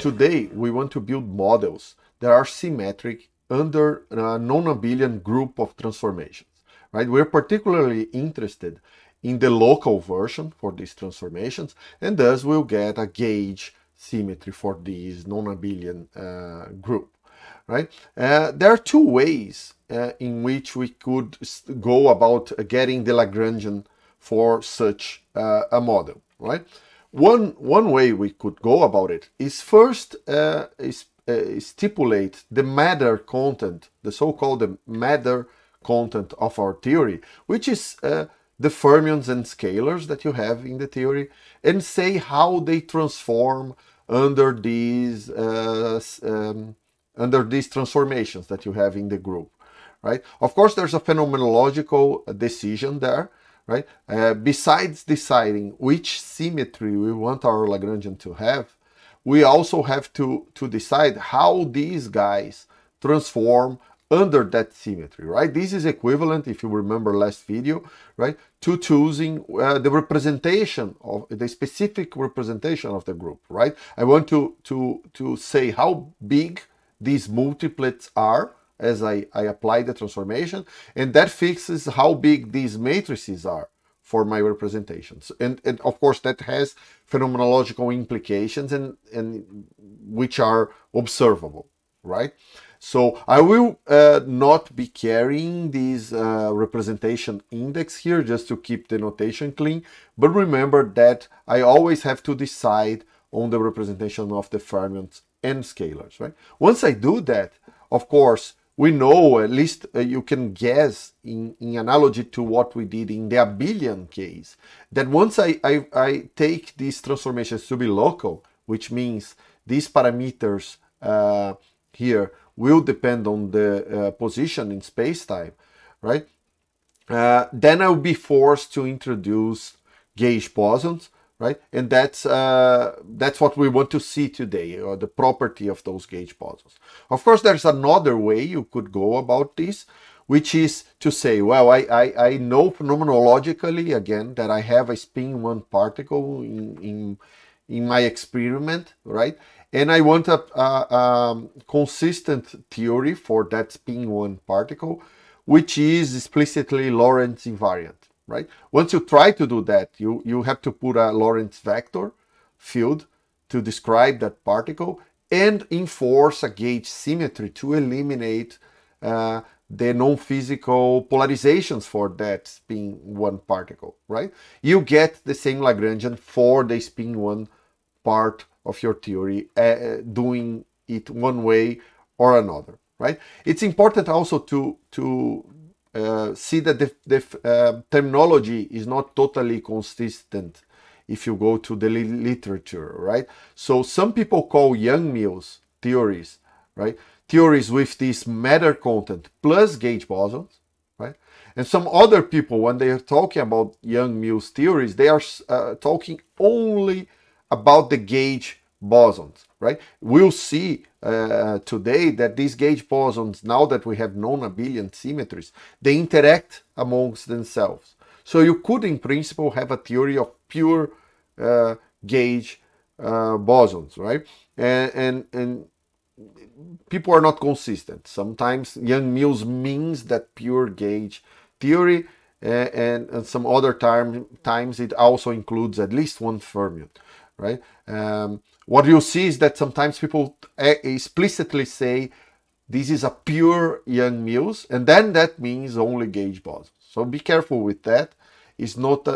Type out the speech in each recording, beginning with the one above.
Today, we want to build models that are symmetric under a non-abelian group of transformations, right? We're particularly interested in the local version for these transformations, and thus we'll get a gauge symmetry for this non-abelian group, right? There are two ways in which we could go about getting the Lagrangian for such a model, right? One way we could go about it is first stipulate the matter content, the so-called matter content of our theory, which is the fermions and scalars that you have in the theory, and say how they transform under these transformations that you have in the group, right? Of course, there's a phenomenological decision there, right? Besides deciding which symmetry we want our Lagrangian to have, we also have to decide how these guys transform under that symmetry, right? This is equivalent, if you remember last video, right, to choosing the representation of the specific representation of the group, right? I want to say how big these multiplets are as I apply the transformation, and that fixes how big these matrices are for my representations. And of course, that has phenomenological implications and which are observable, right? So I will not be carrying this representation index here just to keep the notation clean, but remember that I always have to decide on the representation of the fermions and scalars, right? Once I do that, of course, we know, at least you can guess in analogy to what we did in the abelian case, that once I take these transformations to be local, which means these parameters here will depend on the position in space-time, right? Then I'll be forced to introduce gauge bosons, right? And that's what we want to see today, or the property of those gauge bosons. Of course, there's another way you could go about this, which is to say, well, I know phenomenologically, again, that I have a spin one particle in my experiment, right? And I want a consistent theory for that spin one particle, which is explicitly Lorentz invariant, right? Once you try to do that, you have to put a Lorentz vector field to describe that particle and enforce a gauge symmetry to eliminate the non-physical polarizations for that spin one particle, right? You get the same Lagrangian for the spin one part of your theory, doing it one way or another, right? It's important also to see that the terminology is not totally consistent if you go to the literature, right? So some people call Yang-Mills theories, right, theories with this matter content plus gauge bosons, right? And some other people, when they are talking about Yang-Mills theories, they are talking only about the gauge bosons, right? We'll see today that these gauge bosons, now that we have non-abelian symmetries, they interact amongst themselves. So you could, in principle, have a theory of pure gauge bosons, right? And people are not consistent. Sometimes Yang-Mills means that pure gauge theory, and some other times it also includes at least one fermion, right? What you see is that sometimes people explicitly say this is a pure Yang-Mills, and then that means only gauge bosons. So be careful with that. It's not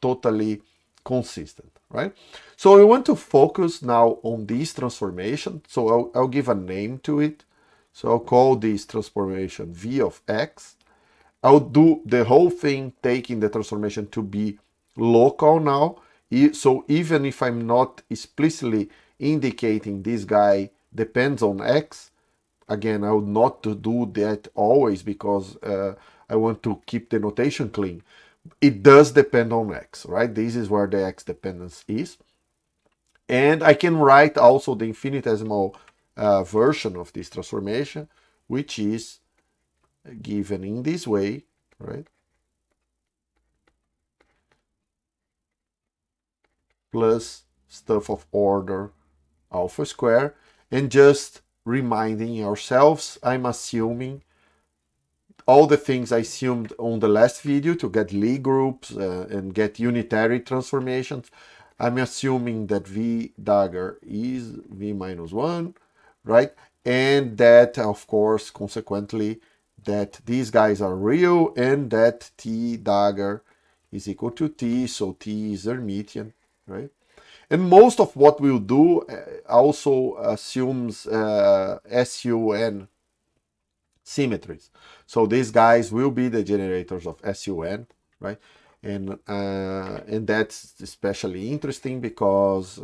totally consistent, right? So we want to focus now on this transformation. So I'll give a name to it. So I'll call this transformation V of X. I'll do the whole thing, taking the transformation to be local now. So even if I'm not explicitly indicating this guy depends on X, again, I would not do that always because I want to keep the notation clean. It does depend on X, right? This is where the X dependence is. And I can write also the infinitesimal version of this transformation, which is given in this way, right? Plus stuff of order alpha square, and just reminding ourselves, I'm assuming all the things I assumed on the last video to get Lie groups and get unitary transformations. I'm assuming that V dagger is V minus 1, right? And that, of course, consequently, that these guys are real and that T dagger is equal to T, so T is Hermitian, right? And most of what we'll do also assumes SU(N) symmetries. So these guys will be the generators of SU(N), right? And that's especially interesting because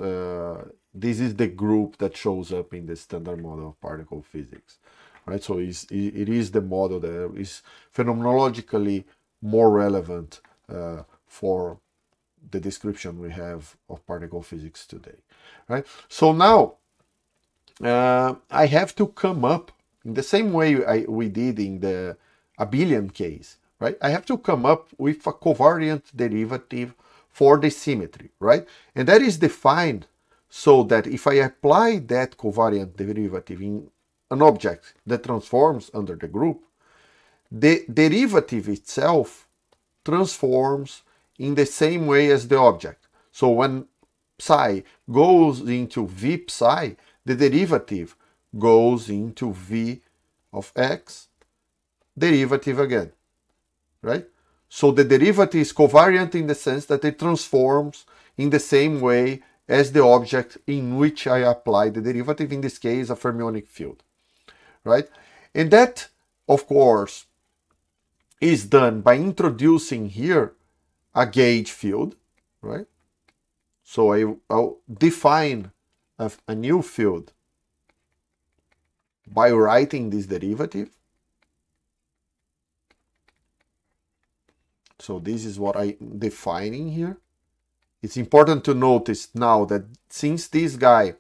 this is the group that shows up in the standard model of particle physics, right? So it is the model that is phenomenologically more relevant for the description we have of particle physics today, right? So now I have to come up in the same way we did in the abelian case, right? I have to come up with a covariant derivative for the symmetry, right? And that is defined so that if I apply that covariant derivative in an object that transforms under the group, the derivative itself transforms in the same way as the object. So when psi goes into v psi, the derivative goes into v of x, derivative again, right? So the derivative is covariant in the sense that it transforms in the same way as the object in which I apply the derivative, in this case, a fermionic field, right? And that, of course, is done by introducing here a gauge field, right? So I'll define a new field by writing this derivative. So this is what I'm defining here. It's important to notice now that since this guy,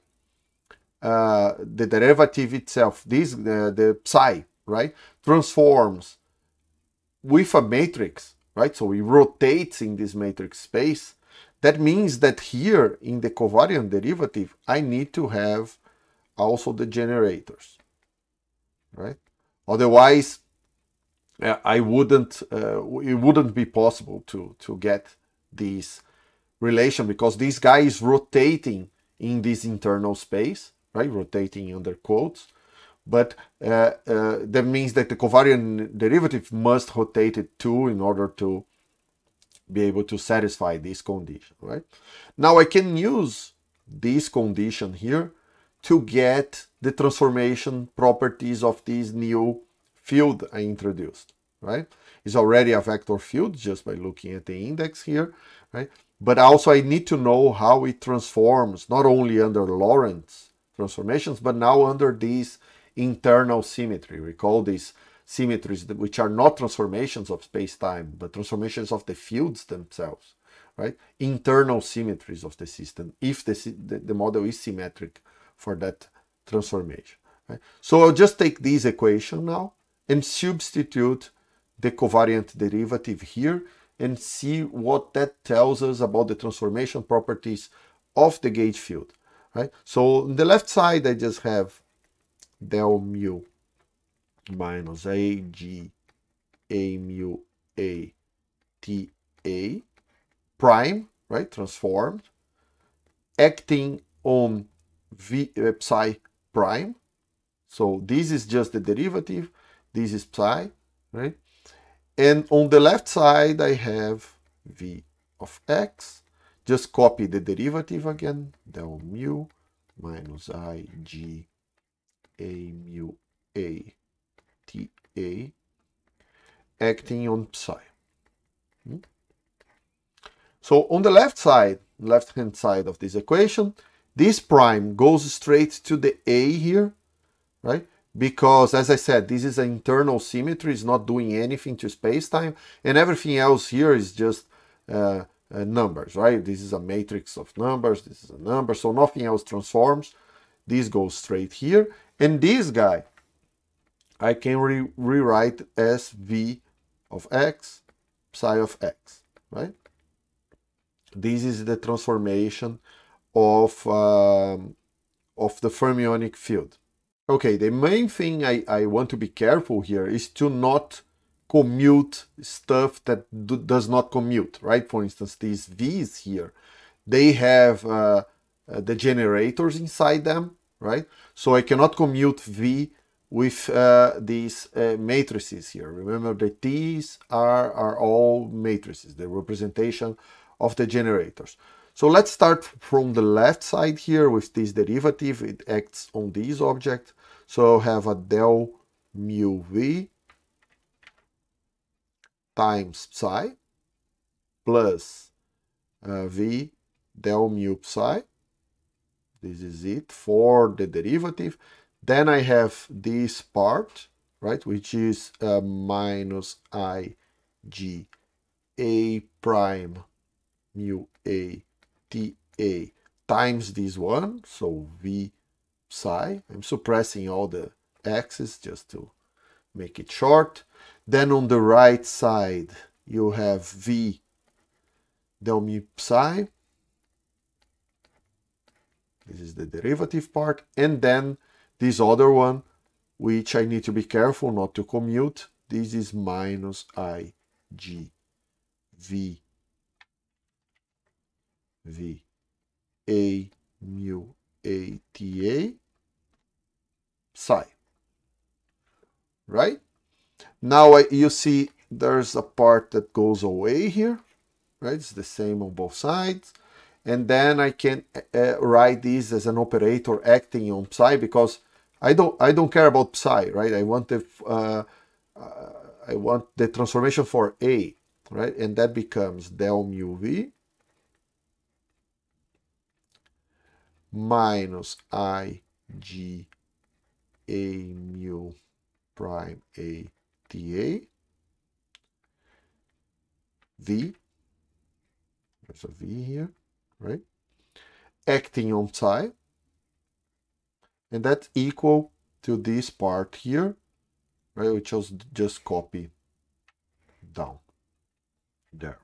the derivative itself, the psi, right, transforms with a matrix, right? So it rotates in this matrix space. That means that here in the covariant derivative, I need to have also the generators, right? Otherwise, I wouldn't. It wouldn't be possible to get this relation because this guy is rotating in this internal space, right? Rotating under quotes. But that means that the covariant derivative must rotate it too in order to be able to satisfy this condition, right? Now I can use this condition here to get the transformation properties of this new field I introduced, right? It's already a vector field just by looking at the index here, right? But also I need to know how it transforms, not only under Lorentz transformations, but now under these internal symmetry. We call these symmetries which are not transformations of space-time, but transformations of the fields themselves, right? Internal symmetries of the system, if the model is symmetric for that transformation, right? So I'll just take this equation now and substitute the covariant derivative here and see what that tells us about the transformation properties of the gauge field, right? So on the left side, I just have del mu minus AG A mu A T A prime, right, transformed, acting on V psi prime. So this is just the derivative, this is psi, right? And on the left side, I have V of X, just copy the derivative again, del mu minus IG A mu A T A acting on psi. So on the left side, left-hand side of this equation, this prime goes straight to the A here, right? Because as I said, this is an internal symmetry, it's not doing anything to space-time, and everything else here is just numbers, right? This is a matrix of numbers, this is a number, so nothing else transforms. This goes straight here. And this guy, I can rewrite as V of X, psi of X, right? This is the transformation of the fermionic field. Okay, the main thing I want to be careful here is to not commute stuff that does not commute, right? For instance, these V's here, they have the generators inside them, right? So I cannot commute V with these matrices here. Remember, the T's are all matrices, the representation of the generators. So let's start from the left side here with this derivative. It acts on this object. So I have a del mu V times psi plus V del mu psi. This is it for the derivative. Then I have this part, right, which is minus I G A prime mu A T A times this one, so V psi. I'm suppressing all the x's just to make it short. Then on the right side, you have V del mu psi. This is the derivative part. And then this other one, which I need to be careful not to commute. This is minus I G V V A mu A T A psi. Right? Now you see there's a part that goes away here, right? It's the same on both sides. And then I can write this as an operator acting on psi, because I don't care about psi, right? I want the transformation for A, right? And that becomes del mu V minus I G A mu prime A T A V. There's a V here, right? Acting on psi, and that's equal to this part here, right? Which was just copy down there.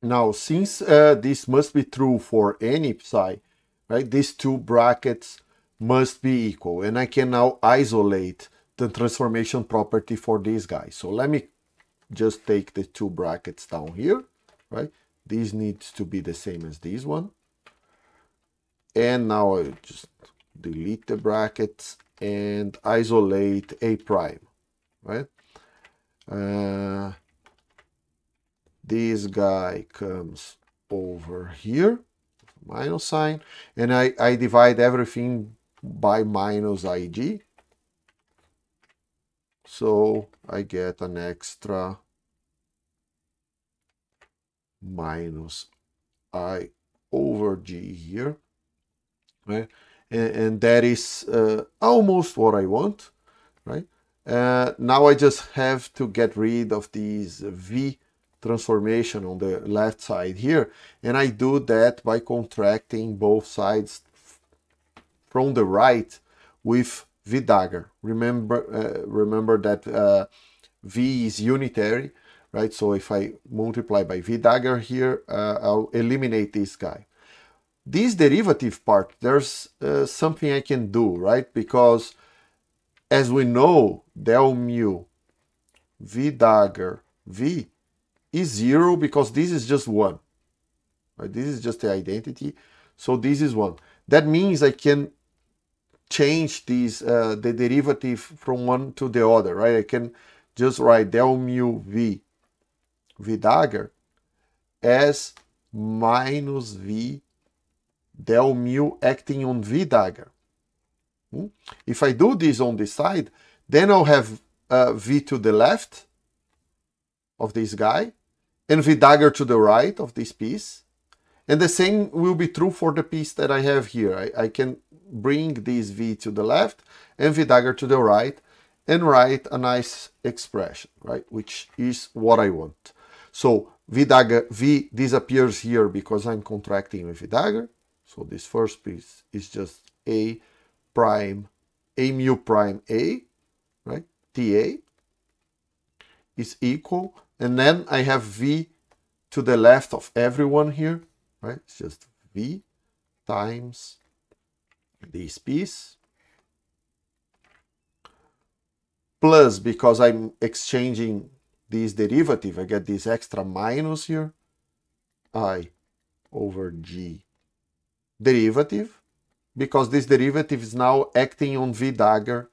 Now, since this must be true for any psi, right? These two brackets must be equal, and I can now isolate the transformation property for this guy. So let me just take the two brackets down here, right? This needs to be the same as this one. And now I just delete the brackets and isolate A prime, right? This guy comes over here, minus sign, and I divide everything by minus IG. So I get an extra minus I over G here, right? And that is almost what I want, right? Now I just have to get rid of these V transformation on the left side here, and I do that by contracting both sides from the right with V dagger. Remember that V is unitary, right? So if I multiply by V dagger here, I'll eliminate this guy. This derivative part, there's something I can do, right? Because as we know, del mu V dagger V is 0, because this is just 1, right? This is just the identity. So this is 1. That means I can change these, the derivative from one to the other, right? I can just write del mu V V dagger as minus V del mu acting on V dagger. If I do this on this side, then I'll have V to the left of this guy and V dagger to the right of this piece. And the same will be true for the piece that I have here. I can bring this V to the left and V dagger to the right and write a nice expression, right? Which is what I want. So V dagger, V disappears here because I'm contracting with V dagger. So this first piece is just A prime, A mu prime A, right? TA is equal. And then I have V to the left of everyone here, right? It's just V times this piece, plus, because I'm exchanging this derivative, I get this extra minus here, I over g derivative, because this derivative is now acting on v dagger,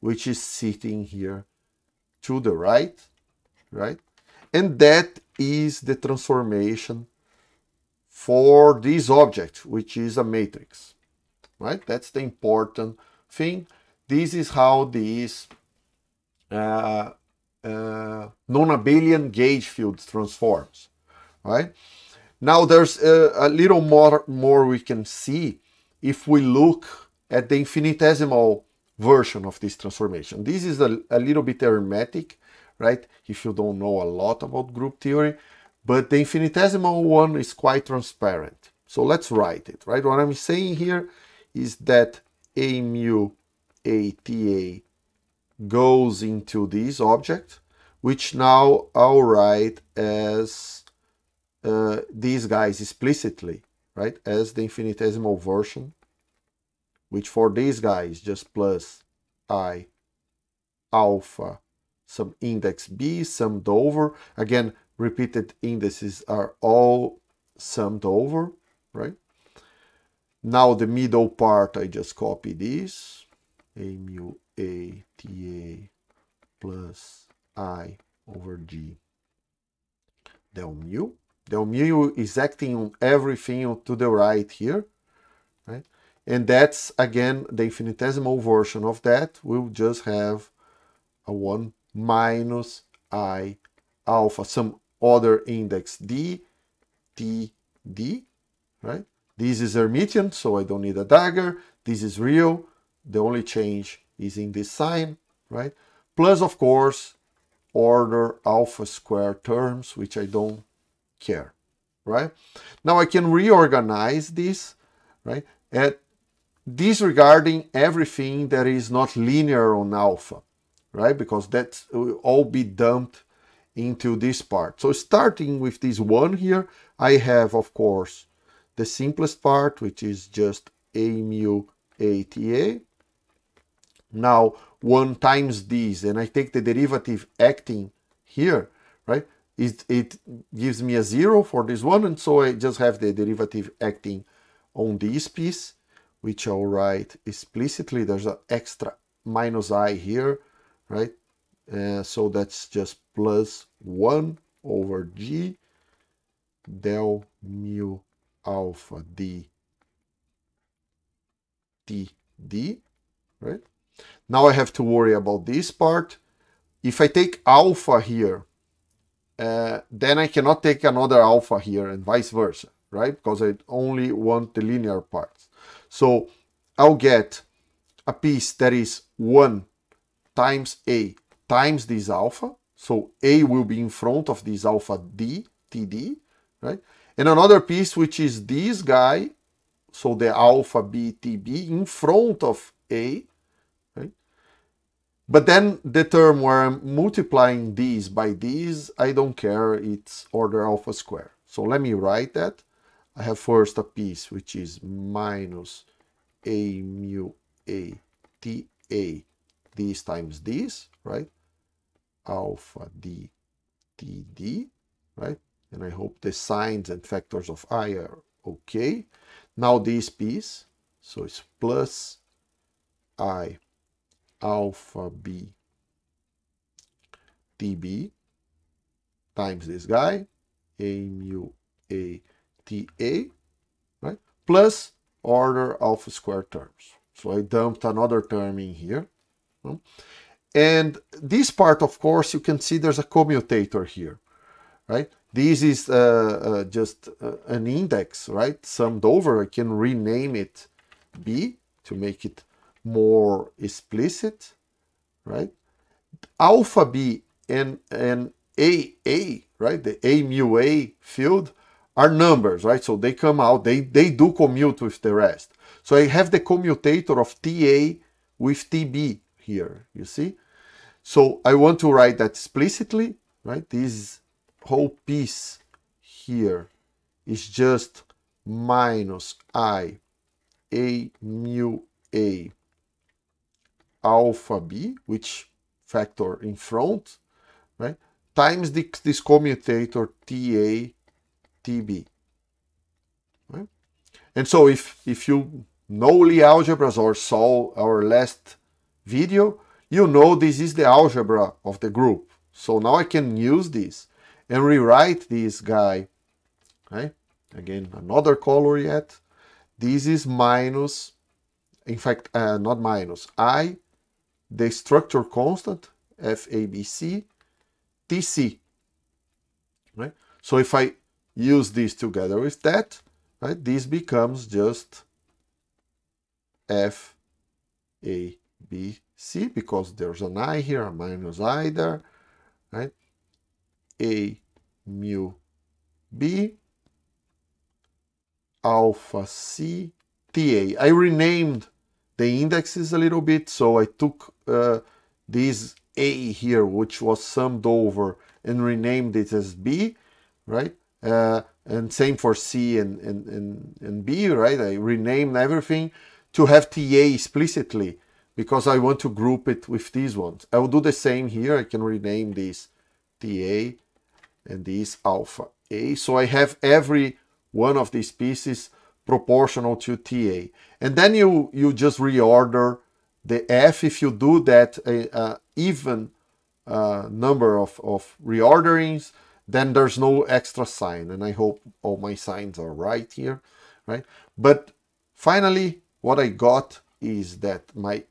which is sitting here to the right, right? And that is the transformation for this object, which is a matrix, right? That's the important thing. This is how these non-abelian gauge field transforms, right? Now there's a little more we can see if we look at the infinitesimal version of this transformation. This is a little bit hermetic, right? If you don't know a lot about group theory, but the infinitesimal one is quite transparent. So let's write it, right? What I'm saying here is that A mu ATA goes into this object, which now I'll write as these guys explicitly, right? As the infinitesimal version, which for these guys just plus I alpha some index b summed over. Again, repeated indices are all summed over, right? Now the middle part, I just copy this. A mu a ta plus I over g del mu. Del mu is acting on everything to the right here, right? And that's, again, the infinitesimal version of that. We'll just have a 1 minus I alpha some other index d t d, right? This is Hermitian, so I don't need a dagger. This is real. The only change is in this sign, right? Plus, of course, order alpha square terms, which I don't care, right? Now I can reorganize this, right? At disregarding everything that is not linear on alpha, right? Because that will all be dumped into this part. So starting with this one here, I have, of course, the simplest part, which is just A mu ATA. Now 1 times this, and I take the derivative acting here, right? It gives me a 0 for this one, and so I just have the derivative acting on this piece, which I'll write explicitly. There's an extra minus I here, right? So that's just plus 1 over g del mu alpha d t d, right? Now I have to worry about this part. If I take alpha here, then I cannot take another alpha here and vice versa, right? Because I only want the linear parts. So I'll get a piece that is 1 times A times this alpha. So A will be in front of this alpha D, TD, right? And another piece, which is this guy. So the alpha B, TB in front of A, right? But then the term where I'm multiplying these by these, I don't care. It's order alpha square. So let me write that. I have first a piece which is minus A mu A T A this times this, right? Alpha D T D, right? And I hope the signs and factors of I are okay. Now this piece, so it's plus I alpha B T B times this guy, A mu A T A, right? Plus order alpha square terms. So I dumped another term in here. And this part, of course, you can see there's a commutator here, right? This is just an index, right? Summed over. I can rename it B to make it more explicit, right? Alpha B and AA, right, the A mu A field are numbers, right? So they come out, they do commute with the rest. So I have the commutator of TA with TB here, you see? So I want to write that explicitly, right? This whole piece here is just minus I A mu A alpha B, which factor in front, right, times this commutator TA TB. Right? And so if you know Lie algebras or saw our last video, you know this is the algebra of the group. So now I can use this and rewrite this guy, right? Again, another color yet. This is minus, in fact, not minus, I, the structure constant, FABC, TC, right? So if I use this together with that, right, this becomes just FABC, because there's an I here, a minus I there, right? A mu B alpha C TA. I renamed the indexes a little bit, so I took this A here, which was summed over, and renamed it as B, right? And same for C and B, right? I renamed everything to have TA explicitly, because I want to group it with these ones. I will do the same here. I can rename this TA and this alpha A. So I have every one of these pieces proportional to TA. And then you just reorder the F. If you do that even number of reorderings, then there's no extra sign. And I hope all my signs are right here, right? But finally, what I got is that my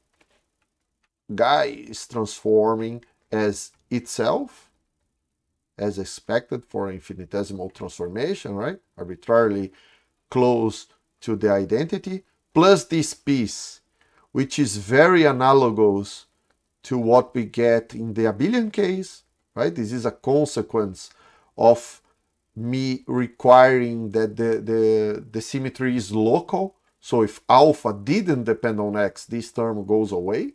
guy is transforming as itself, as expected for infinitesimal transformation, right? Arbitrarily close to the identity, plus this piece, which is very analogous to what we get in the abelian case, right? This is a consequence of me requiring that the symmetry is local. So if alpha didn't depend on x, this term goes away,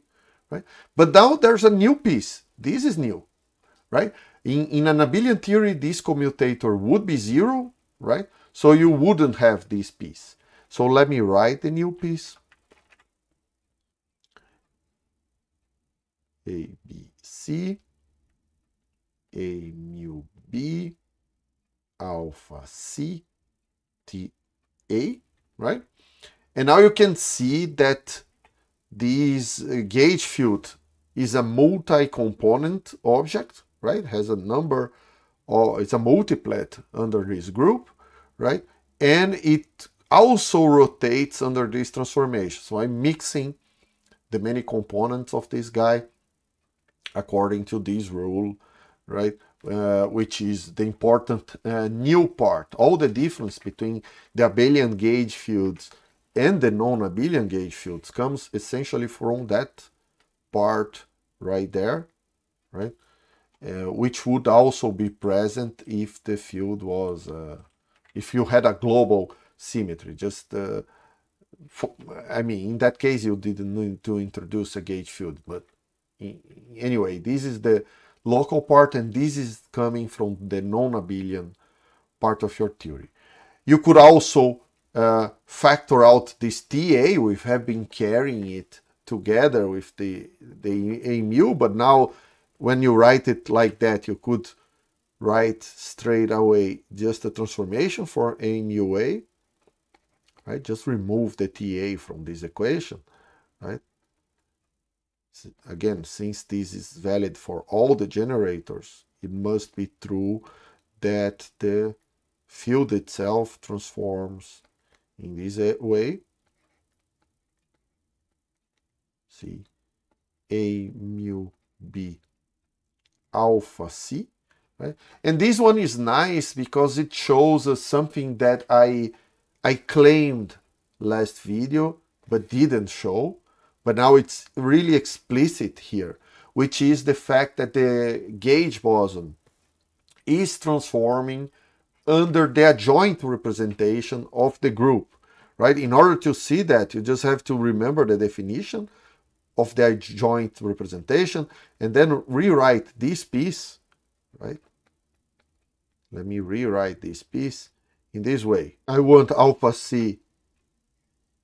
right? But now there's a new piece. This is new, right? In an abelian theory, this commutator would be zero, right? So you wouldn't have this piece. So let me write the new piece. A, B, C, A, mu, B, alpha, C, T, A, right? And now you can see that this gauge field is a multi-component object, right? It has a number, or it's a multiplet under this group, right? And it also rotates under this transformation. So I'm mixing the many components of this guy according to this rule, right? Which is the important new part. All the difference between the abelian gauge fields and the non-abelian gauge fields comes essentially from that part right there, right? Which would also be present if the field was, if you had a global symmetry. Just, I mean, in that case, you didn't need to introduce a gauge field. But anyway, this is the local part, and this is coming from the non-abelian part of your theory. You could also factor out this TA. We have been carrying it together with the A mu, but now when you write it like that, you could write straight away just the transformation for A mu A, right? Just remove the TA from this equation, right? Again, since this is valid for all the generators, it must be true that the field itself transforms in this way. See, A mu B alpha C, right? And this one is nice because it shows us something that I claimed last video but didn't show, but now it's really explicit here, which is the fact that the gauge boson is transforming under the adjoint representation of the group, right? In order to see that, you just have to remember the definition of the adjoint representation and then rewrite this piece, right? Let me rewrite this piece in this way. I want alpha C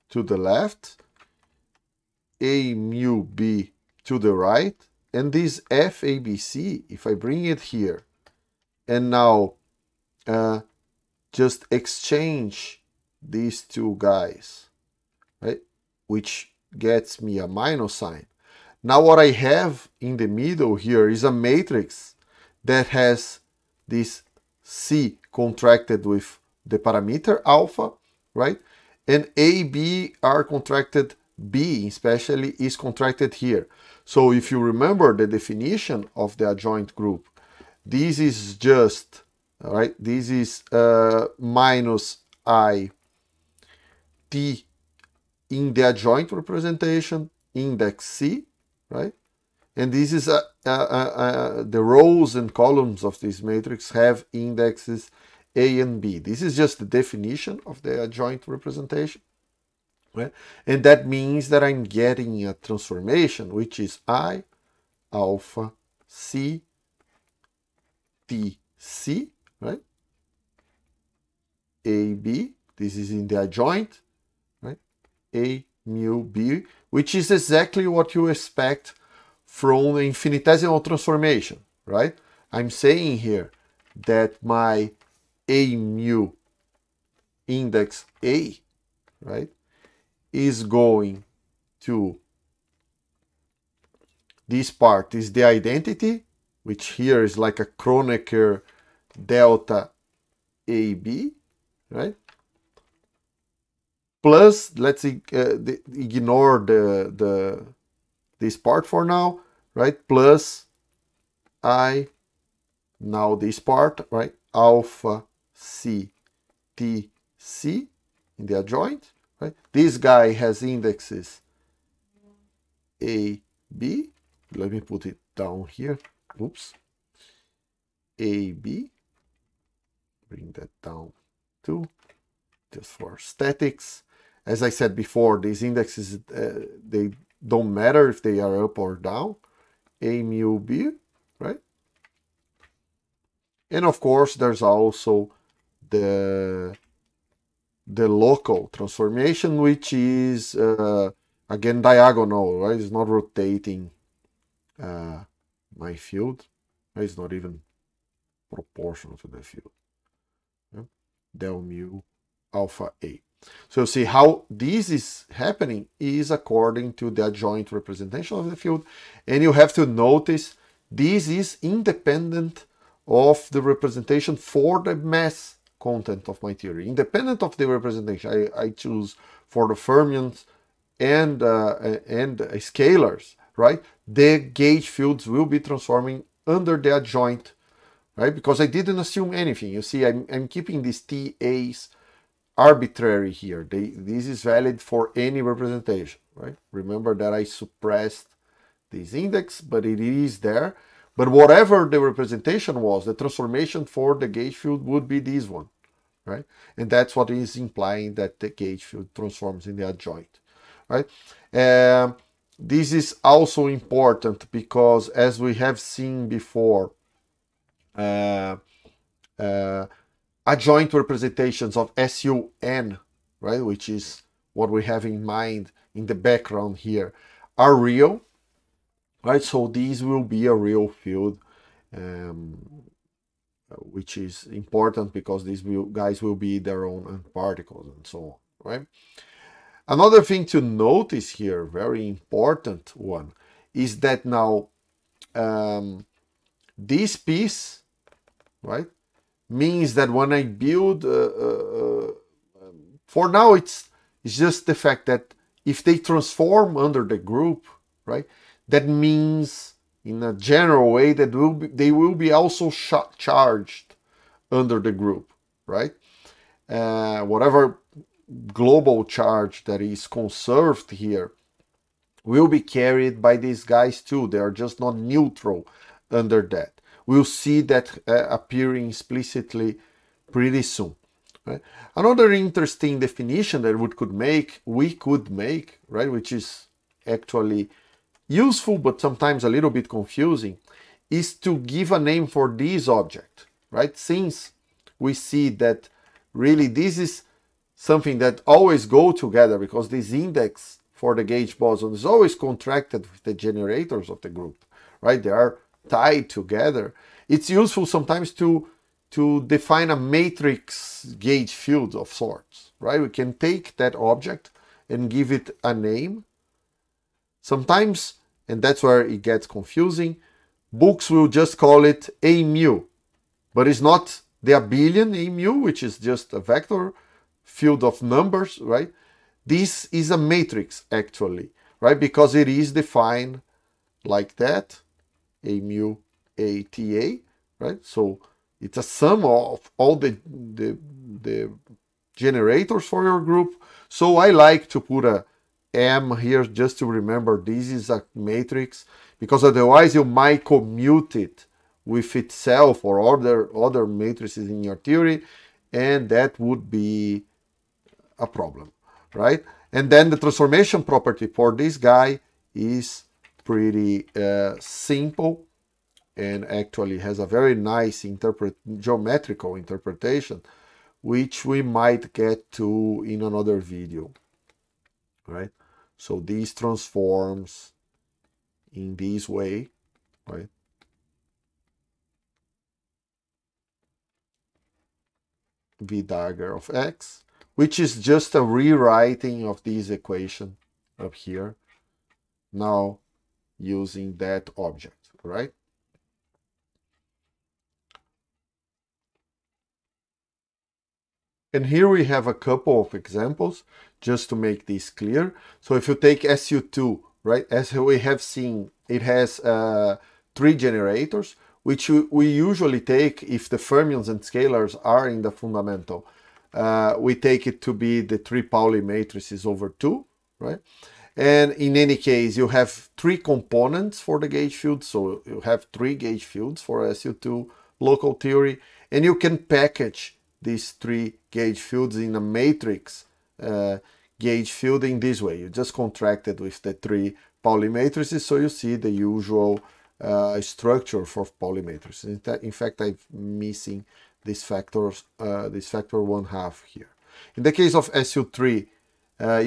to the left, A mu B to the right, and this FABC, if I bring it here, and now just exchange these two guys, right, which gets me a minus sign. Now what I have in the middle here is a matrix that has this C contracted with the parameter alpha, right, and A, B are contracted, B especially is contracted here. So if you remember the definition of the adjoint group, this is just, all right, this is minus I T in the adjoint representation, index C, right? And this is the rows and columns of this matrix have indexes A and B. This is just the definition of the adjoint representation, right? And that means that I'm getting a transformation, which is I alpha C T C, right? A B, this is in the adjoint, right? A mu B, which is exactly what you expect from the infinitesimal transformation, right? I'm saying here that my A mu index A, right, is going to, this part is the identity, which here is like a Kronecker delta AB, right? Plus, let's ignore this part for now, right? Plus I, now this part, right? Alpha C T C in the adjoint, right? This guy has indexes A, B. Let me put it down here. Oops. A, B. Bring that down too, just for statics. As I said before, these indexes, they don't matter if they are up or down. A mu B, right? And of course, there's also the local transformation, which is, again, diagonal, right? It's not rotating my field. It's not even proportional to the field. Yeah? Del mu alpha A. So see how this is happening is according to the adjoint representation of the field. And you have to notice this is independent of the representation for the mass content of my theory. Independent of the representation, I choose for the fermions and scalars, right? The gauge fields will be transforming under the adjoint, right? Because I didn't assume anything. You see, I'm keeping these TAs arbitrary here. This is valid for any representation, right? Remember that I suppressed this index, but it is there. But whatever the representation was, the transformation for the gauge field would be this one, right? And that's what is implying that the gauge field transforms in the adjoint, right? This is also important because, as we have seen before, adjoint representations of SU(N), right, which is what we have in mind in the background here, are real, right? So these will be a real field, which is important because these guys will be their own particles and so on, right? Another thing to notice here, very important one, is that now this piece, right, means that when I build, for now it's just the fact that if they transform under the group, right, that means in a general way that they will be also charged under the group, right? Whatever global charge that is conserved here will be carried by these guys too. They are just not neutral under that. We'll see that appearing explicitly pretty soon, right? Another interesting definition that we could make, right, which is actually useful but sometimes a little bit confusing, is to give a name for this object, right? Since we see that really this is something that always go together, because this index for the gauge boson is always contracted with the generators of the group, right? They are tied together. It's useful sometimes to define a matrix gauge field of sorts, right? We can take that object and give it a name. Sometimes, and that's where it gets confusing, books will just call it a mu, but it's not the abelian a mu, which is just a vector field of numbers, right? This is a matrix actually, right? Because it is defined like that, a mu a ta, right? So it's a sum of all the generators for your group. So I like to put a M here just to remember this is a matrix, because otherwise you might commute it with itself or other matrices in your theory, and that would be a problem, right? And then the transformation property for this guy is pretty simple, and actually has a very nice geometrical interpretation, which we might get to in another video, right? So these transforms in this way, right? V dagger of x, which is just a rewriting of this equation up here, now using that object, right? And here we have a couple of examples just to make this clear. So if you take SU2, right, as we have seen, it has 3 generators, which we usually take if the fermions and scalars are in the fundamental. We take it to be the 3 Pauli matrices over 2, right? And in any case, you have 3 components for the gauge field. So you have 3 gauge fields for SU2 local theory, and you can package these 3 gauge fields in a matrix gauge field in this way. You just contract it with the 3 Pauli matrices, so you see the usual structure for Pauli matrices. In fact, I'm missing these factors, this factor 1/2 here. In the case of SU3,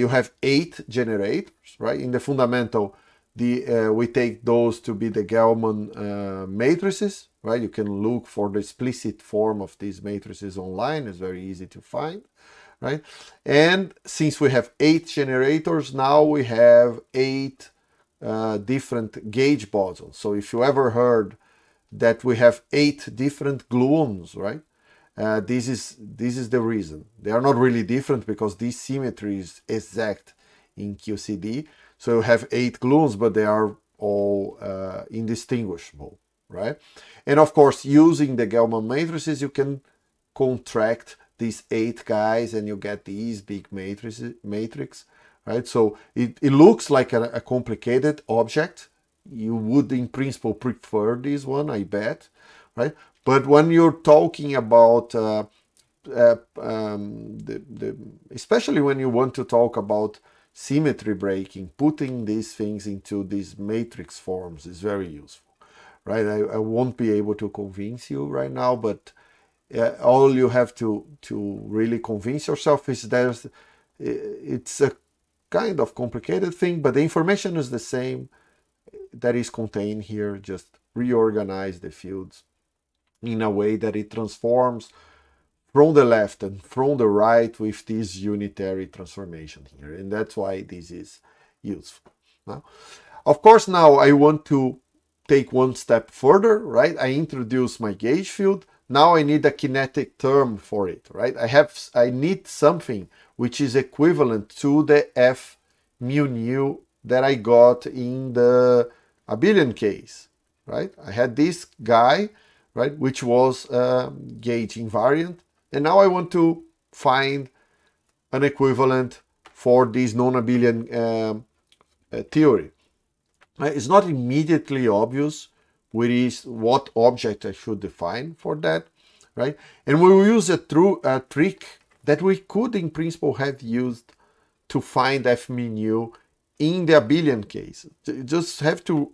you have 8 generators, right? In the fundamental, we take those to be the Gell-Mann matrices, right? You can look for the explicit form of these matrices online. It's very easy to find, right? And since we have 8 generators, now we have 8 different gauge bosons. So if you ever heard that we have 8 different gluons, right? This is the reason. They are not really different because this symmetry is exact in QCD. So you have 8 gluons, but they are all indistinguishable, right? And of course, using the Gell-Mann matrices, you can contract these 8 guys and you get these big matrix, right? So it looks like a complicated object. You would, in principle, prefer this one, I bet, right? But when you're talking about, especially when you want to talk about symmetry breaking, putting these things into these matrix forms is very useful, right? I won't be able to convince you right now, but all you have to really convince yourself is that it's a kind of complicated thing, but the information is the same that is contained here. Just reorganize the fields in a way that it transforms from the left and from the right with this unitary transformation here, and that's why this is useful. Now, of course, now I want to take one step further, right? I introduce my gauge field. Now I need a kinetic term for it, right? I need something which is equivalent to the F mu nu that I got in the abelian case, right? I had this guy, right, which was gauge invariant. And now I want to find an equivalent for this non-abelian theory. It's not immediately obvious which is what object I should define for that, right? And we will use a trick that we could, in principle, have used to find F mu nu in the abelian case. You just have to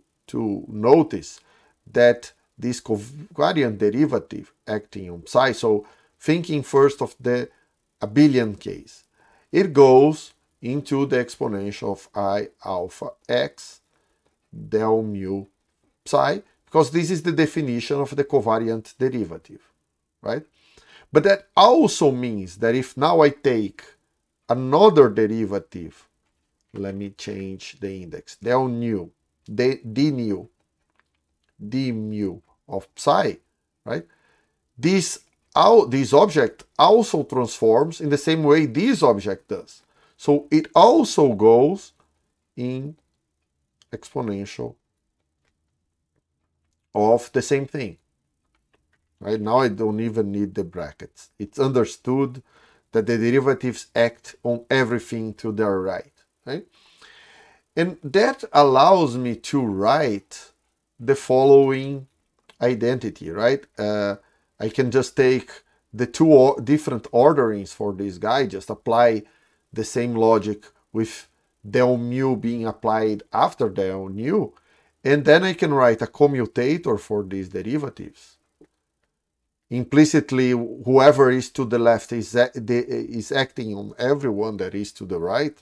notice that this covariant derivative acting on psi. So thinking first of the abelian case, it goes into the exponential of I alpha x del mu psi, because this is the definition of the covariant derivative, right? But that also means that if now I take another derivative, let me change the index, del nu, d mu of psi, right? This object also transforms in the same way this object does. So it also goes in exponential of the same thing. Right now I don't even need the brackets. It's understood that the derivatives act on everything to their right, right? And that allows me to write the following identity, right? I can just take the two different orderings for this guy, just apply the same logic with del mu being applied after del nu, and then I can write a commutator for these derivatives. Implicitly, whoever is to the left is acting on everyone that is to the right.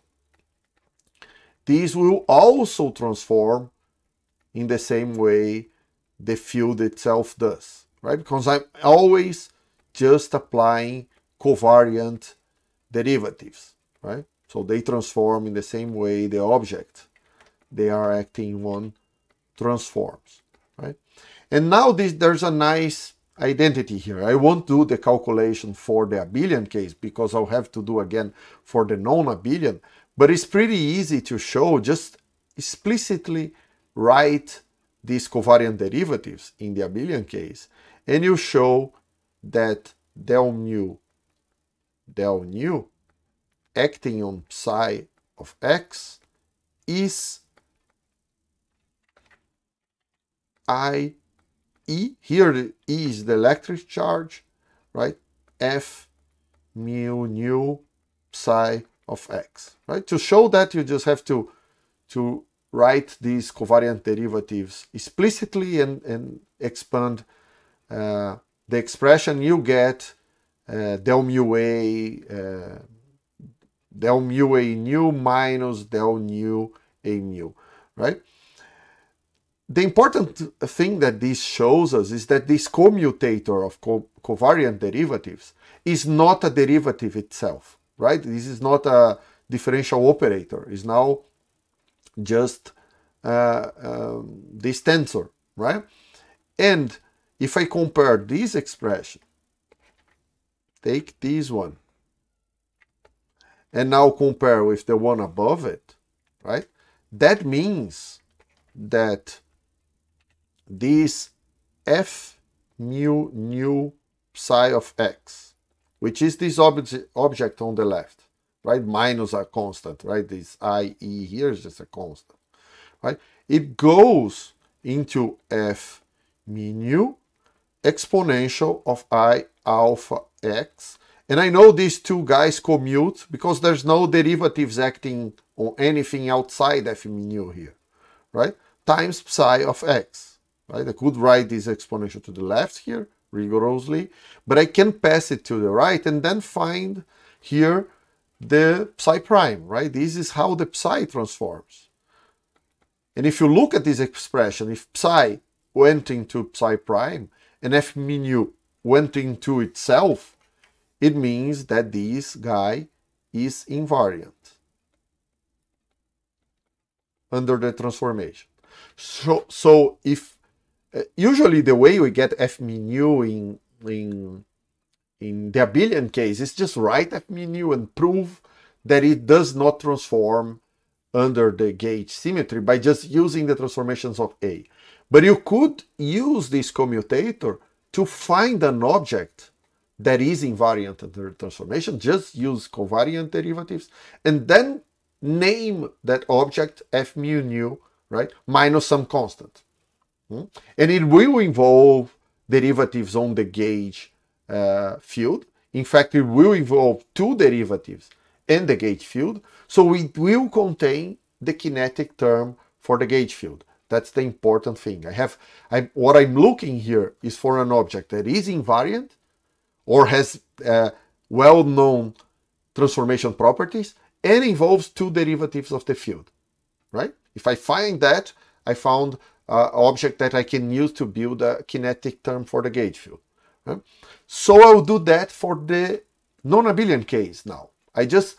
These will also transform in the same way the field itself does. Right? Because I'm always just applying covariant derivatives, right? So they transform in the same way the object they are acting on transforms, right? And now there's a nice identity here. I won't do the calculation for the abelian case because I'll have to do again for the non-abelian, but it's pretty easy to show. Just explicitly write these covariant derivatives in the abelian case, and you show that del nu acting on psi of x is I e, here e is the electric charge, right, f mu nu psi of x, right? To show that, you just have to write these covariant derivatives explicitly and expand the expression. You get del mu a nu minus del nu a mu, right? The important thing that this shows us is that this commutator of covariant derivatives is not a derivative itself, right? This is not a differential operator. It's now just this tensor, right? And if I compare this expression, take this one, and now compare with the one above it, right? That means that this f mu nu psi of x, which is this object on the left, right, minus a constant, right, this IE here is just a constant, right, it goes into f mu nu exponential of I alpha x, and I know these two guys commute because there's no derivatives acting on anything outside f mu nu here, right, times psi of x, right? I could write this exponential to the left here rigorously, but I can pass it to the right and then find here the psi prime, right? This is how the psi transforms. And if you look at this expression, if psi went into psi prime and f mu went into itself, it means that this guy is invariant under the transformation. So if usually the way we get f mu in the abelian case, it's just write f mu and prove that it does not transform under the gauge symmetry by just using the transformations of A. But you could use this commutator to find an object that is invariant under transformation, just use covariant derivatives, and then name that object f mu nu, right, minus some constant. And it will involve derivatives on the gauge field. In fact, it will involve two derivatives and the gauge field, so it will contain the kinetic term for the gauge field. That's the important thing. What I'm looking here is for an object that is invariant or has well-known transformation properties, and involves two derivatives of the field, right? If I find that, I found object that I can use to build a kinetic term for the gauge field. Right? So I'll do that for the non-abelian case now. I just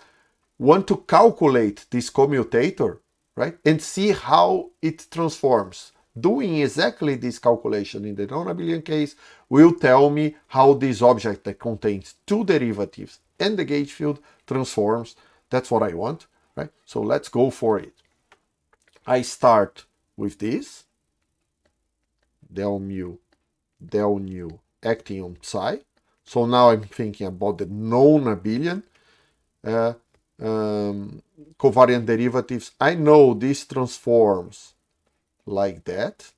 want to calculate this commutator, right, and see how it transforms. Doing exactly this calculation in the non-abelian case will tell me how this object that contains two derivatives and the gauge field transforms. That's what I want, right? So let's go for it. I start with this, del mu acting on psi. So now I'm thinking about the non-abelian covariant derivatives. I know this transforms like that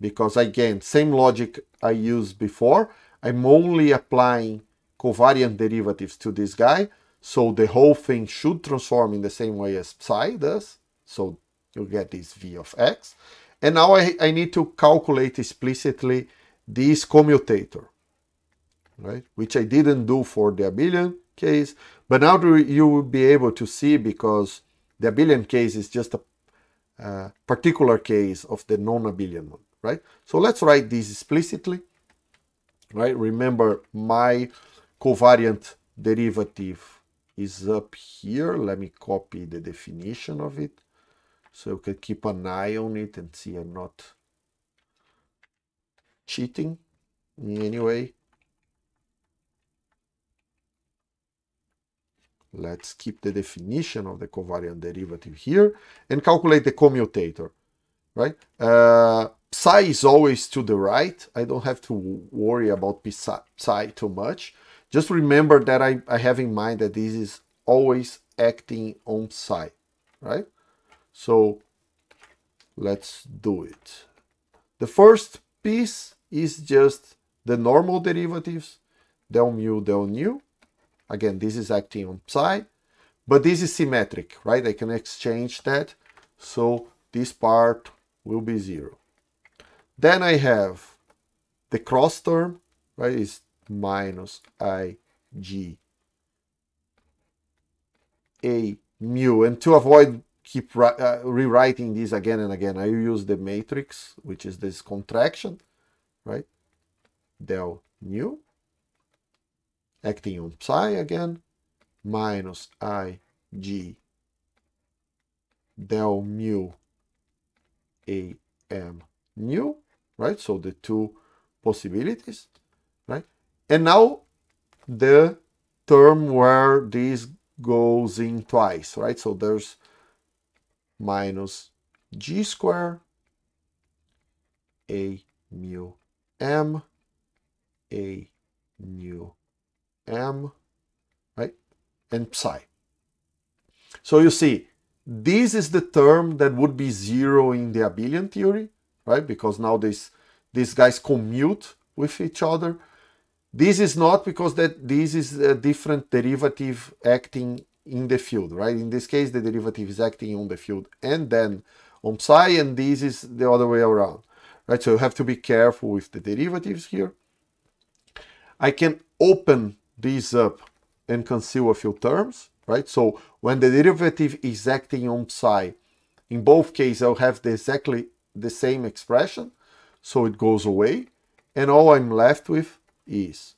because, again, same logic I used before. I'm only applying covariant derivatives to this guy, so the whole thing should transform in the same way as psi does. So you get this v of x. And now I need to calculate explicitly this commutator, right? Which I didn't do for the abelian case, but now you will be able to see, because the abelian case is just a particular case of the non-abelian one, right? So let's write this explicitly, right? Remember, my covariant derivative is up here. Let me copy the definition of it so you can keep an eye on it and see I'm not cheating in any way. Let's keep the definition of the covariant derivative here and calculate the commutator, right? Psi is always to the right. I don't have to worry about psi too much. Just remember that I have in mind that this is always acting on psi, right? So let's do it. The first piece is just the normal derivatives, del mu, del nu. Again, this is acting on psi, but this is symmetric, right? I can exchange that, so this part will be 0. Then I have the cross term, right? It's minus I, g, a, mu. And to avoid keep rewriting this again and again, I use the matrix, which is this contraction, right? Del mu, acting on psi again, minus I, g, del mu, a, m, nu, right? So the two possibilities, right? And now the term where this goes in twice, right? So there's minus g square, a, mu, m, a, nu, m, right, and psi. So you see, this is the term that would be 0 in the abelian theory, right? Because now these guys commute with each other. This is not, because that this is a different derivative acting in the field, right? In this case, the derivative is acting on the field and then on psi, and this is the other way around, right? So you have to be careful with the derivatives here. I can open these up and conceal a few terms, right? So when the derivative is acting on psi, in both cases I'll have exactly the same expression, so it goes away, and all I'm left with is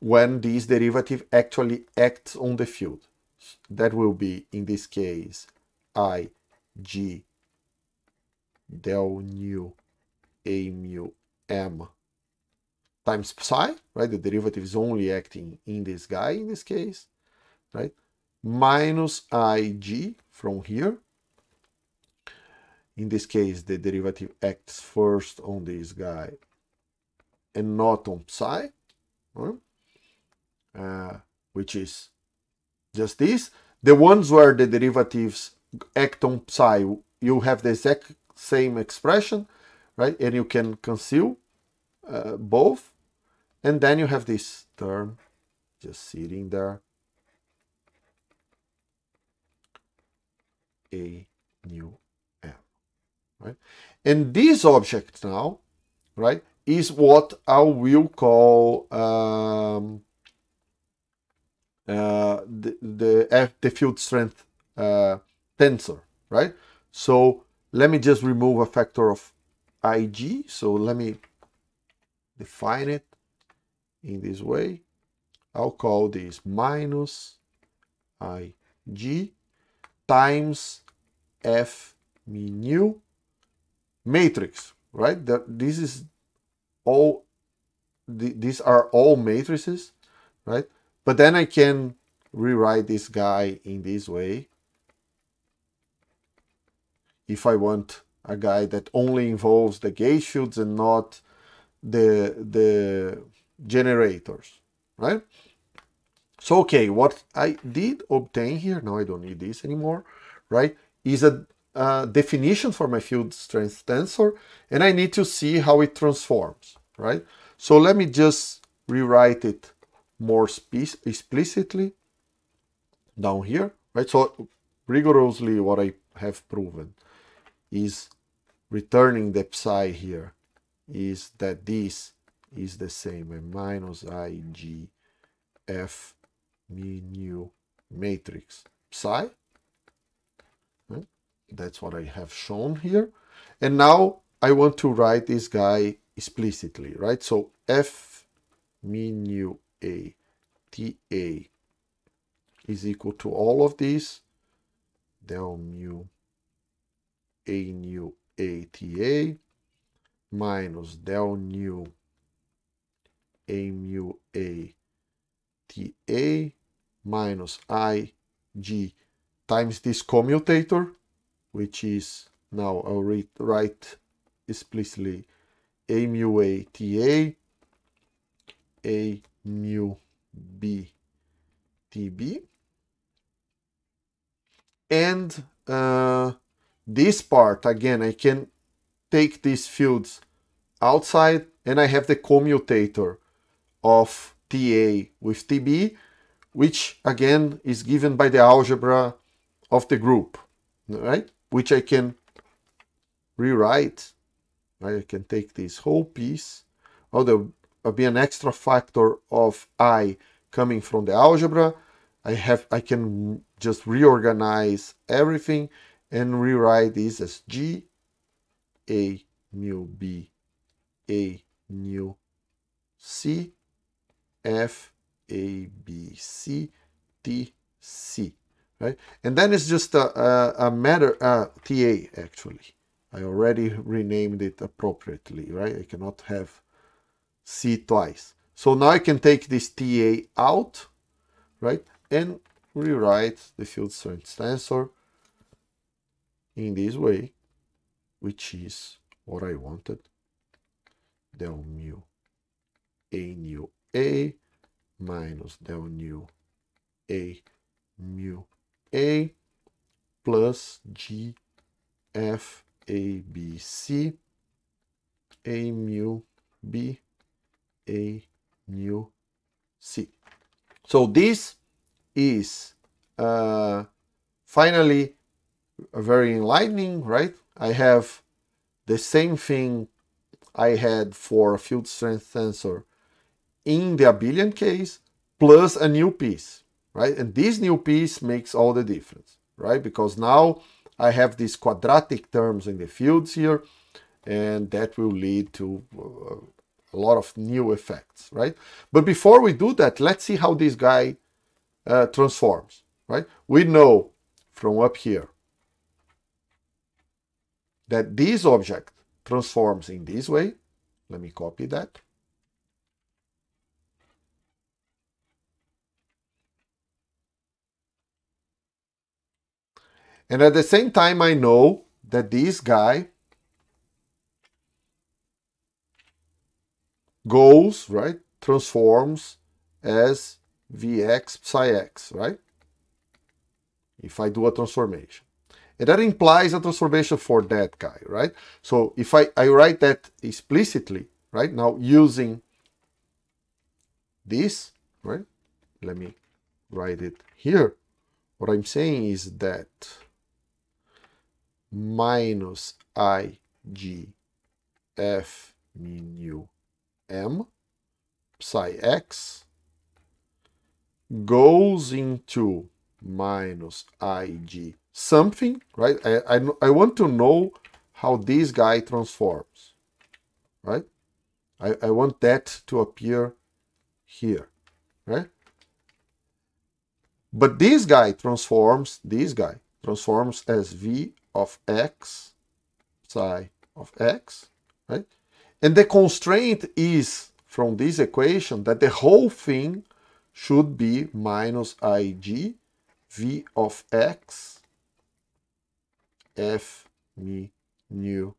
when this derivative actually acts on the field. That will be, in this case, I, g, del nu, a, mu, m, times psi, right? The derivative is only acting in this guy in this case, right? Minus IG from here. In this case, the derivative acts first on this guy and not on psi, right? Which is just this. The ones where the derivatives act on psi, you have the exact same expression, right? And you can conceal both. And then you have this term just sitting there, a, nu, m, right? And this object now, right, is what I will call the field strength tensor, right? So let me just remove a factor of IG. So let me define it in this way. I'll call this minus IG times F mu matrix, right? That this is all, these are all matrices, right? But then I can rewrite this guy in this way if I want a guy that only involves the gauge fields and not the generators, right? So, okay, what I did obtain here, now I don't need this anymore, right, is a definition for my field strength tensor, and I need to see how it transforms, right? So let me just rewrite it more explicitly down here, right? So rigorously what I have proven is returning the psi here is that this is the same as minus IG F mu matrix psi, right? That's what I have shown here. And now I want to write this guy explicitly, right? So F mu A TA is equal to all of these del mu A TA minus del mu A TA minus IG times this commutator, which is now I'll write explicitly A mu A TA, A mu B TB, and this part again I can take these fields outside, and I have the commutator of TA with TB, which again is given by the algebra of the group, right? Which I can rewrite, right? I can take this whole piece, although there'll be an extra factor of I coming from the algebra. I can just reorganize everything and rewrite this as G A mu B A mu C F A B C T C, right? And then it's just a matter TA actually. I already renamed it appropriately, right? I cannot have C twice. So now I can take this TA out, right? And rewrite the field strength tensor in this way, which is what I wanted. Del mu A nu A minus del nu A mu A plus G F A B C A mu B A mu C. So this is finally very enlightening, right? I have the same thing I had for a field strength tensor in the abelian case, plus a new piece, right? And this new piece makes all the difference, right? Because now I have these quadratic terms in the fields here, and that will lead to a lot of new effects, right? But before we do that, let's see how this guy transforms, right? We know from up here that this object transforms in this way. Let me copy that. And at the same time, I know that this guy goes, right, transforms as Vx psi x, right? If I do a transformation. And that implies a transformation for that guy, right? So if I write that explicitly, right, now using this, right? Let me write it here. What I'm saying is that minus I G F mu M psi x goes into minus IG something, right? I want to know how this guy transforms, right? I want that to appear here, right? But this guy transforms as V of X, psi of X, right? And the constraint is from this equation that the whole thing should be minus IG V of X F mu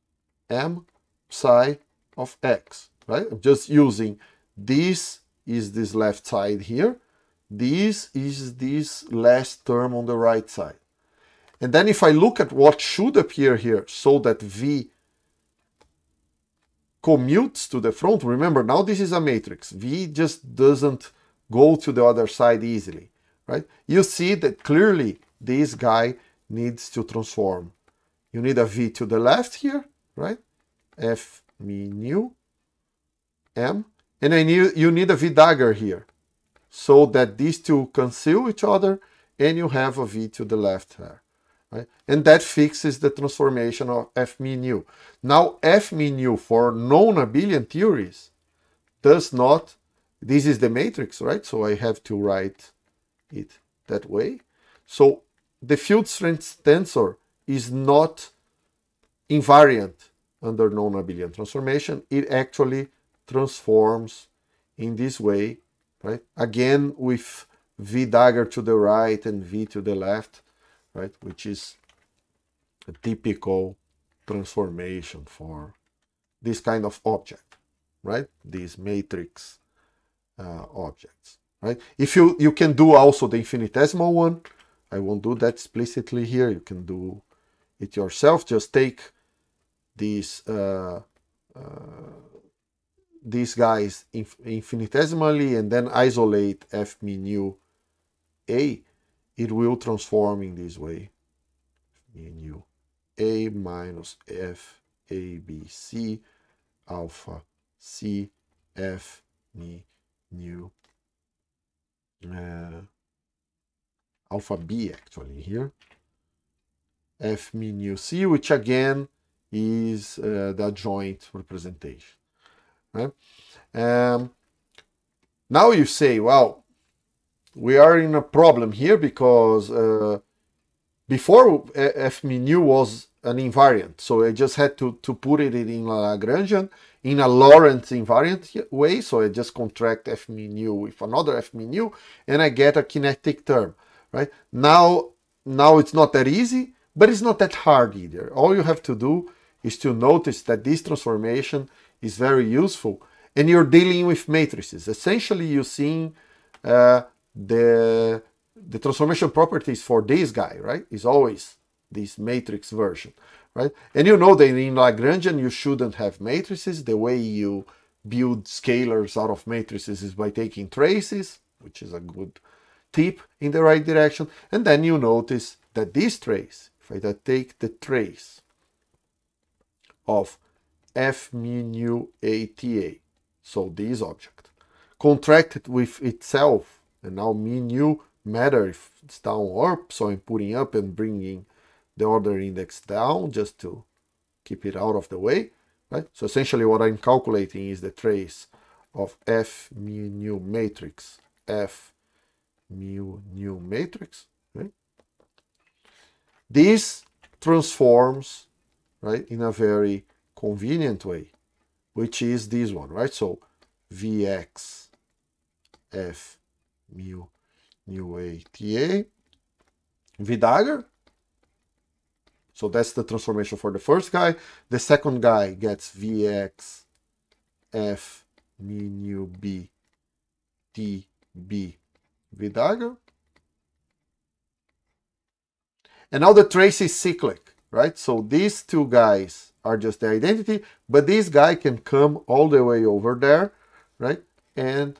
M psi of X, right? I'm just using this is this left side here. This is this last term on the right side. And then if I look at what should appear here so that V commutes to the front, remember now this is a matrix. V just doesn't go to the other side easily, right? You see that clearly this guy needs to transform. You need a V to the left here, right? F mu M. And I knew you need a V dagger here so that these two cancel each other and you have a V to the left here, right? And that fixes the transformation of F mu. Now F mu for known abelian theories does not, this is the matrix, right? So I have to write it that way. So the field strength tensor is not invariant under known abelian transformation. It actually transforms in this way, right? Again, with V dagger to the right and V to the left, right? Which is a typical transformation for this kind of object, right? These matrix objects, right? If you can do also the infinitesimal one, I won't do that explicitly here. You can do it yourself. Just take these these guys infinitesimally and then isolate F mu A, it will transform in this way. Mu A minus F A B C alpha C F mu alpha B actually here. F mu C, which again is the adjoint representation. Right? Now you say, well, we are in a problem here because before F mu was an invariant, so I just had to put it in Lagrangian in a Lorentz invariant way, so I just contract F mu with another F mu and I get a kinetic term, right? Now it's not that easy, but it's not that hard either. All you have to do is to notice that this transformation is very useful, and you're dealing with matrices. Essentially, you're seeing the transformation properties for this guy, right? Is always this matrix version, right? And you know that in Lagrangian, you shouldn't have matrices. The way you build scalars out of matrices is by taking traces, which is a good tip in the right direction. And then you notice that this trace, if I take the trace of F mu ATA, so this object, contracted with itself, and now mu matter if it's down or up, so I'm putting up and bringing the order index down just to keep it out of the way, right? So essentially what I'm calculating is the trace of F mu matrix, F mu matrix, right? This transforms, right, in a very convenient way, which is this one, right? So Vx F mu A TA V dagger. So that's the transformation for the first guy. The second guy gets Vx F mu B T B V dagger. And now the trace is cyclic, right? So these two guys are just the identity, but this guy can come all the way over there, right? And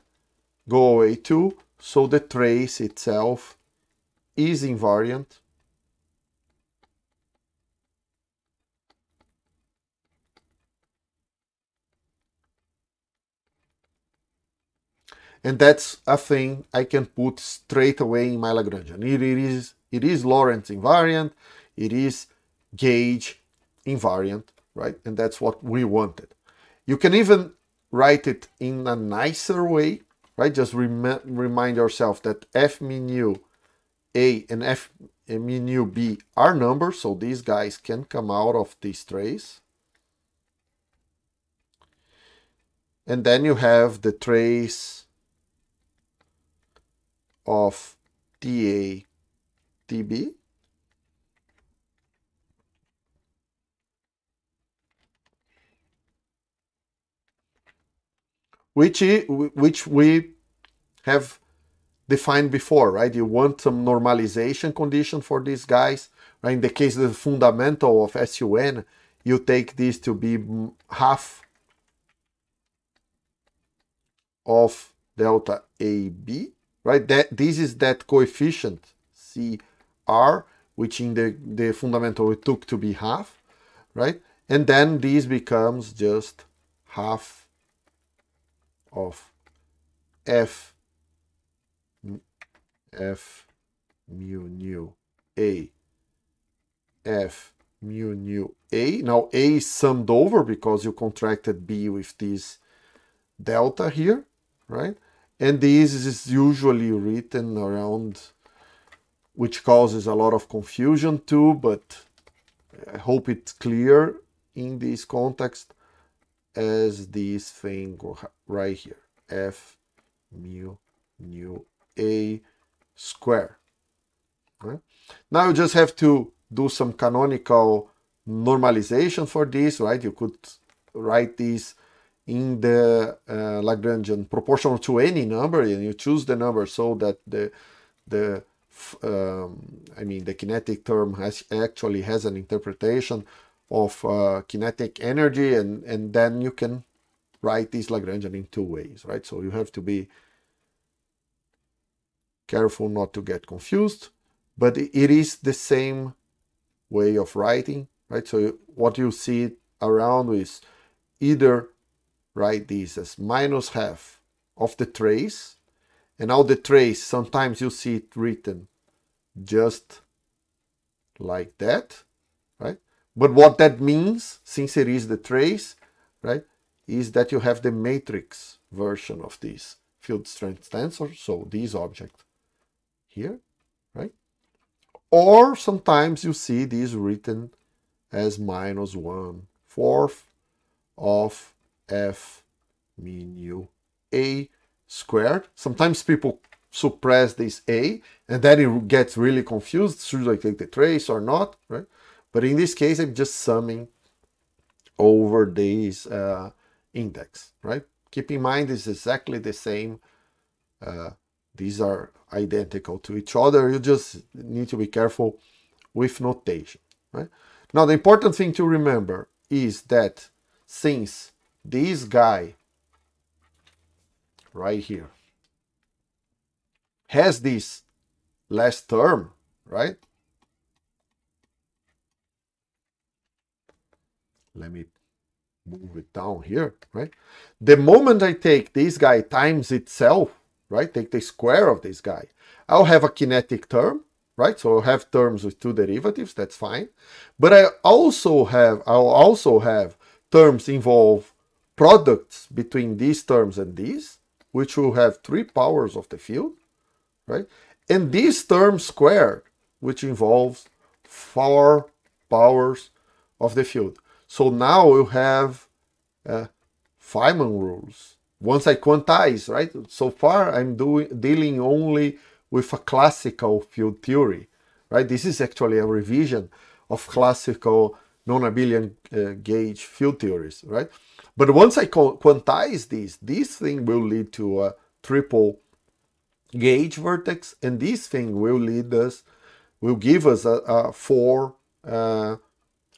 go away too. So the trace itself is invariant. And that's a thing I can put straight away in my Lagrangian. It is Lorentz invariant, it is gauge invariant, right? And that's what we wanted. You can even write it in a nicer way, right? Just remind yourself that F mu A and F mu B are numbers, so these guys can come out of this trace. And then you have the trace of TA, TB. Which we have defined before, right? You want some normalization condition for these guys, right? In the case of the fundamental of SUN, you take this to be half of delta AB, right? This is that coefficient CR, which in the fundamental we took to be half, right? And then this becomes just half of F mu nu A, F mu nu A. Now A is summed over because you contracted B with this delta here, right? And this is usually written around, which causes a lot of confusion too, but I hope it's clear in this context, as this thing right here, F mu nu A square. Right? Now you just have to do some canonical normalization for this, right? You could write this in the Lagrangian proportional to any number, and you choose the number so that the kinetic term actually has an interpretation of kinetic energy, and then you can write this Lagrangian in two ways, right? So you have to be careful not to get confused, but it is the same way of writing, right? So what you see around is either write this as minus half of the trace, and now the trace, sometimes you see it written just like that, right? But what that means, since it is the trace, right, is that you have the matrix version of this field strength tensor, so this object here, right? Or sometimes you see this written as minus 1/4 of F mu A squared. Sometimes people suppress this A, and then it gets really confused, should I take the trace or not, right? But in this case, I'm just summing over this index, right? Keep in mind, it's exactly the same. These are identical to each other. You just need to be careful with notation, right? Now, the important thing to remember is that since this guy right here has this last term, right? Let me move it down here, right? The moment I take this guy times itself, right? Take the square of this guy, I'll have a kinetic term, right? So I'll have terms with two derivatives, that's fine. But I'll also have terms involve products between these terms and these, which will have three powers of the field, right? And this term squared, which involves four powers of the field. So now you have Feynman rules. Once I quantize, right? So far I'm dealing only with a classical field theory, right? This is actually a revision of classical non-abelian gauge field theories, right? But once I quantize this thing will lead to a triple gauge vertex, and this thing will give us a four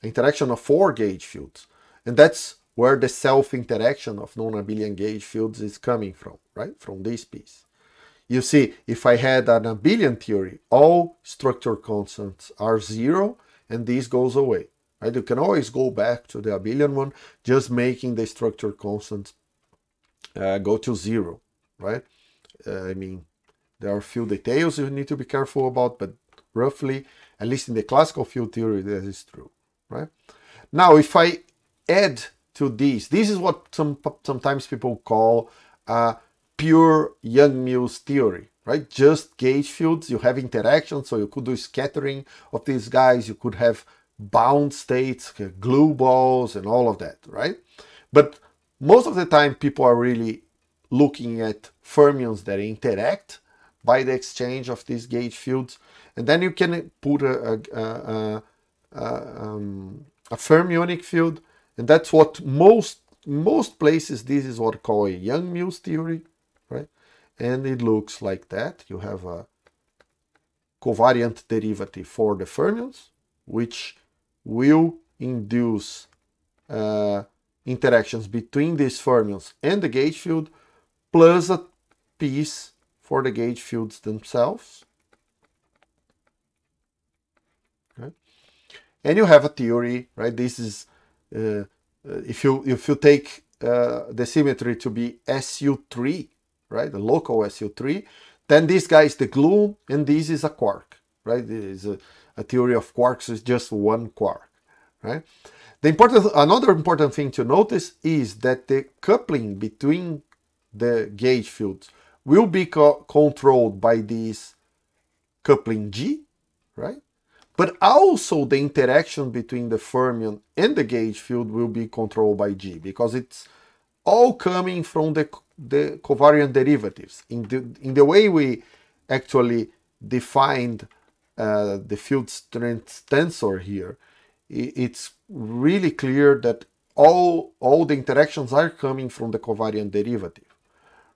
interaction of four gauge fields, and that's where the self-interaction of non-abelian gauge fields is coming from, right? From this piece. You see, if I had an abelian theory, all structure constants are zero, and this goes away, right? You can always go back to the abelian one, just making the structure constants go to zero, right? I mean, there are few details you need to be careful about, but roughly, at least in the classical field theory, that is true, right? Now, if I add to this is what sometimes people call pure Yang-Mills theory, right? Just gauge fields, you have interaction, so you could do scattering of these guys, you could have bound states, glue balls, and all of that, right? But most of the time, people are really looking at fermions that interact by the exchange of these gauge fields, and then you can put a fermionic field, and that's what most places, this is what we call a Yang-Mills theory, right? And it looks like that. You have a covariant derivative for the fermions, which will induce interactions between these fermions and the gauge field, plus a piece for the gauge fields themselves. Okay. And you have a theory, right? This is if you take the symmetry to be SU3, right, the local SU3, then this guy is the gluon, and this is a quark, right? This is a theory of quarks is just one quark, right? Another important thing to notice is that the coupling between the gauge fields will be controlled by this coupling G, right? But also the interaction between the fermion and the gauge field will be controlled by G, because it's all coming from the covariant derivatives. In the way we actually defined the field strength tensor here, it's really clear that all the interactions are coming from the covariant derivative,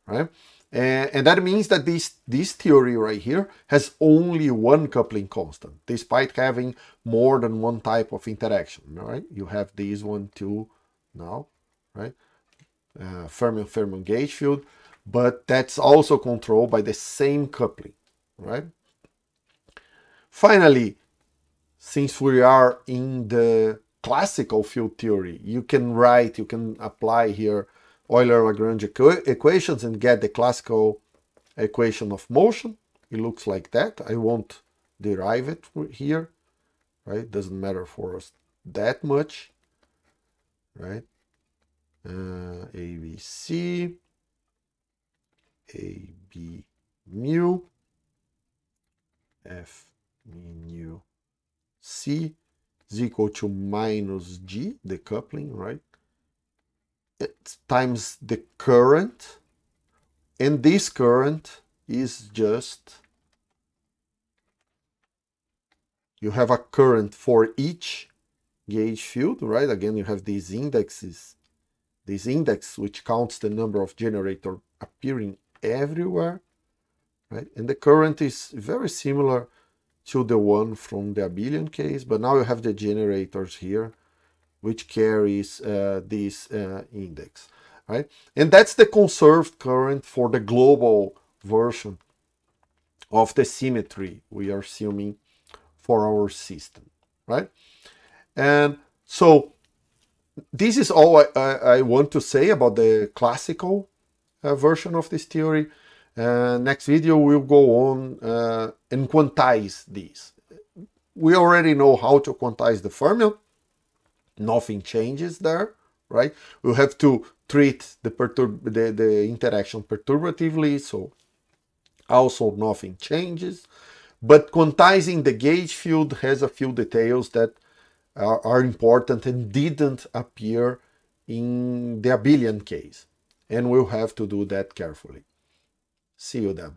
right? And that means that this theory right here has only one coupling constant, despite having more than one type of interaction, right? You have these 1, 2 now, right? Fermion-fermion gauge field, but that's also controlled by the same coupling, right? Finally, since we are in the classical field theory, you can apply here Euler-Lagrange equations and get the classical equation of motion. It looks like that. I won't derive it here, right? Doesn't matter for us that much, right? ABC, AB mu, F mu C is equal to minus G, the coupling, right? It's times the current, and this current is just, you have a current for each gauge field, right? Again, you have these indexes, this index which counts the number of generators appearing everywhere, right? And the current is very similar to the one from the abelian case, but now you have the generators here, which carries this index, right? And that's the conserved current for the global version of the symmetry we are assuming for our system, right? And so this is all I want to say about the classical version of this theory. Next video, we'll go on and quantize these. We already know how to quantize the fermion. Nothing changes there, right? We have to treat the interaction perturbatively, so also nothing changes. But quantizing the gauge field has a few details that are important and didn't appear in the abelian case, and we'll have to do that carefully. See you then.